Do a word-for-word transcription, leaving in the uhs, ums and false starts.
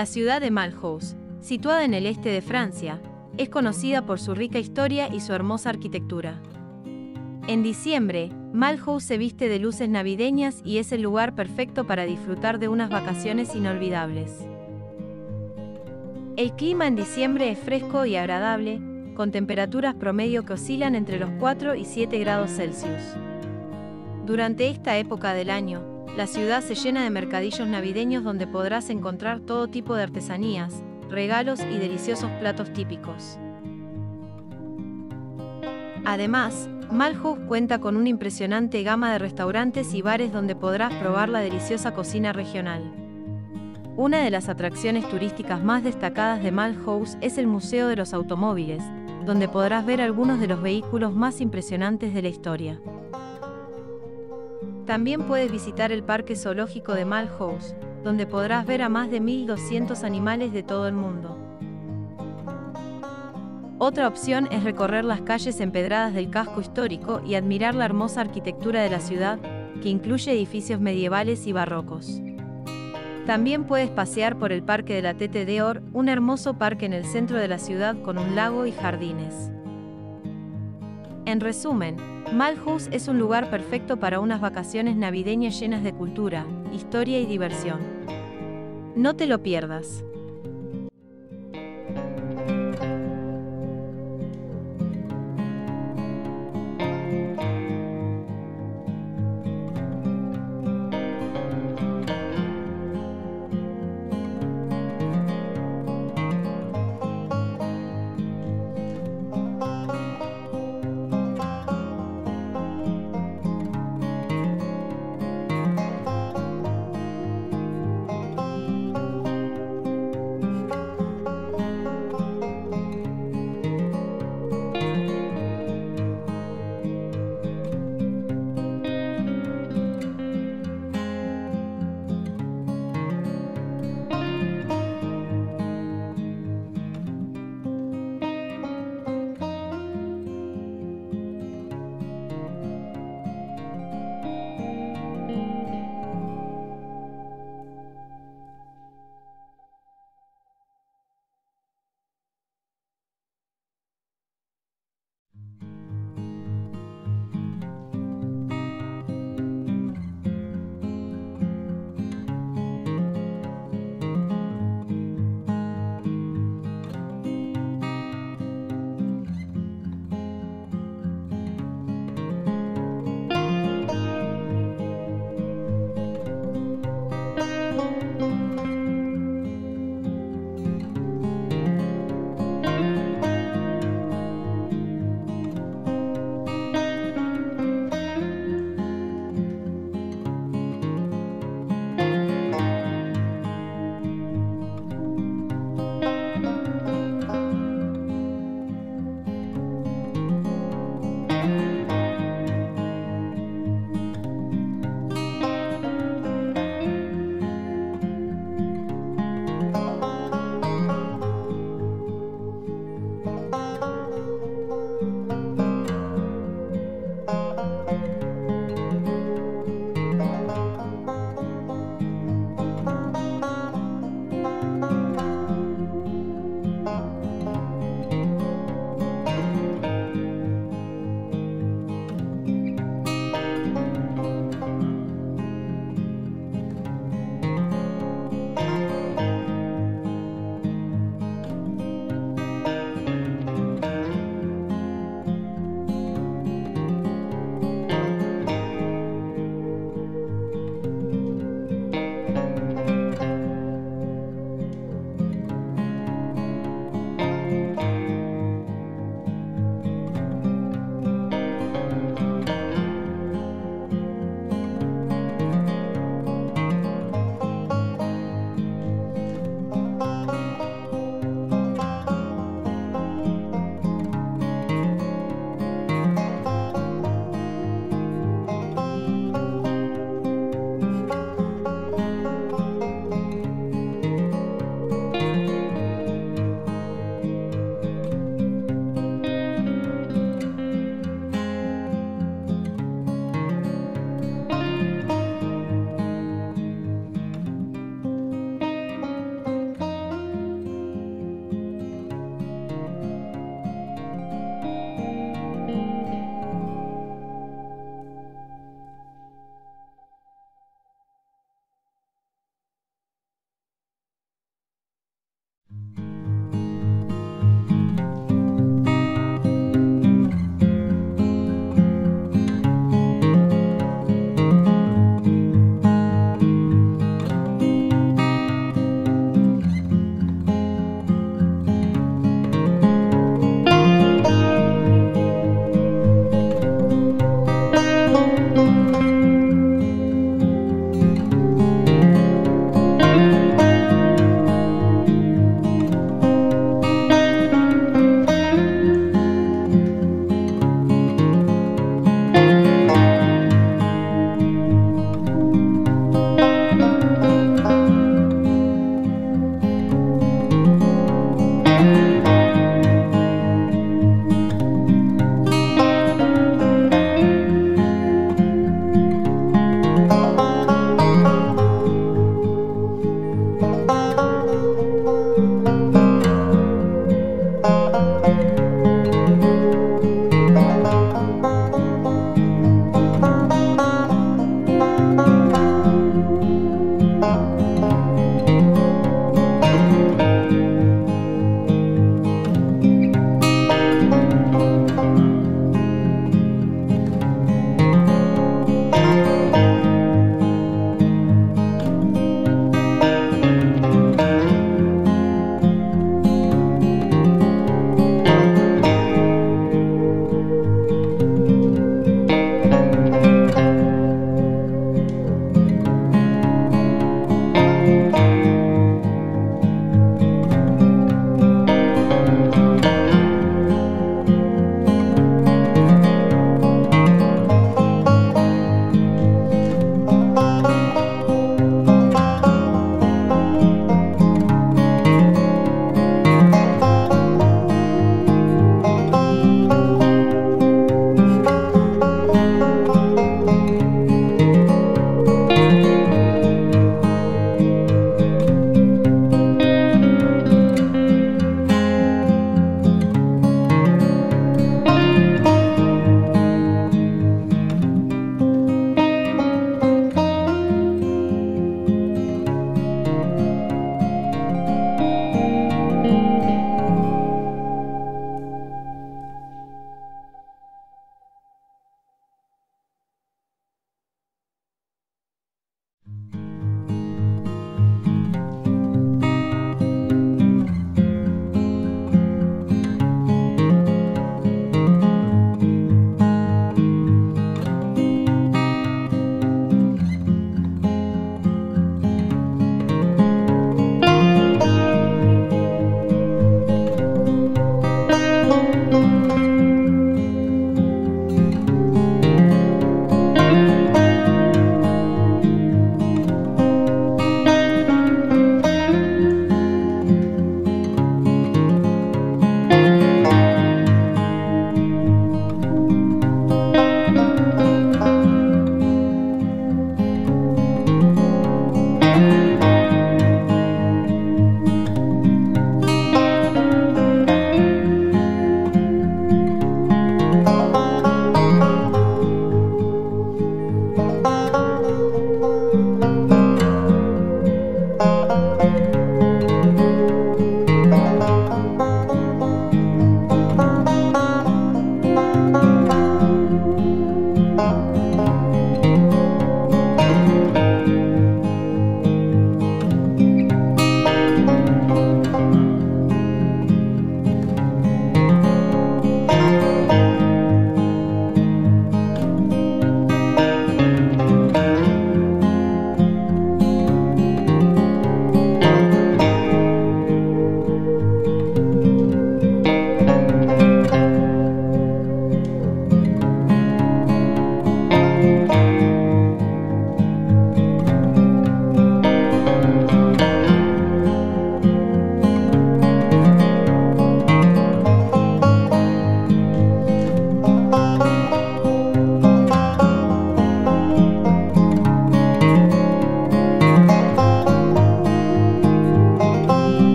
La ciudad de Mulhouse, situada en el este de Francia, es conocida por su rica historia y su hermosa arquitectura. En diciembre, Mulhouse se viste de luces navideñas y es el lugar perfecto para disfrutar de unas vacaciones inolvidables. El clima en diciembre es fresco y agradable, con temperaturas promedio que oscilan entre los cuatro y siete grados Celsius. Durante esta época del año, la ciudad se llena de mercadillos navideños donde podrás encontrar todo tipo de artesanías, regalos y deliciosos platos típicos. Además, Mulhouse cuenta con una impresionante gama de restaurantes y bares donde podrás probar la deliciosa cocina regional. Una de las atracciones turísticas más destacadas de Mulhouse es el Museo de los Automóviles, donde podrás ver algunos de los vehículos más impresionantes de la historia. También puedes visitar el Parque Zoológico de Mulhouse, donde podrás ver a más de mil doscientos animales de todo el mundo. Otra opción es recorrer las calles empedradas del casco histórico y admirar la hermosa arquitectura de la ciudad, que incluye edificios medievales y barrocos. También puedes pasear por el Parque de la Tete de Or, un hermoso parque en el centro de la ciudad con un lago y jardines. En resumen, Mulhouse es un lugar perfecto para unas vacaciones navideñas llenas de cultura, historia y diversión. No te lo pierdas.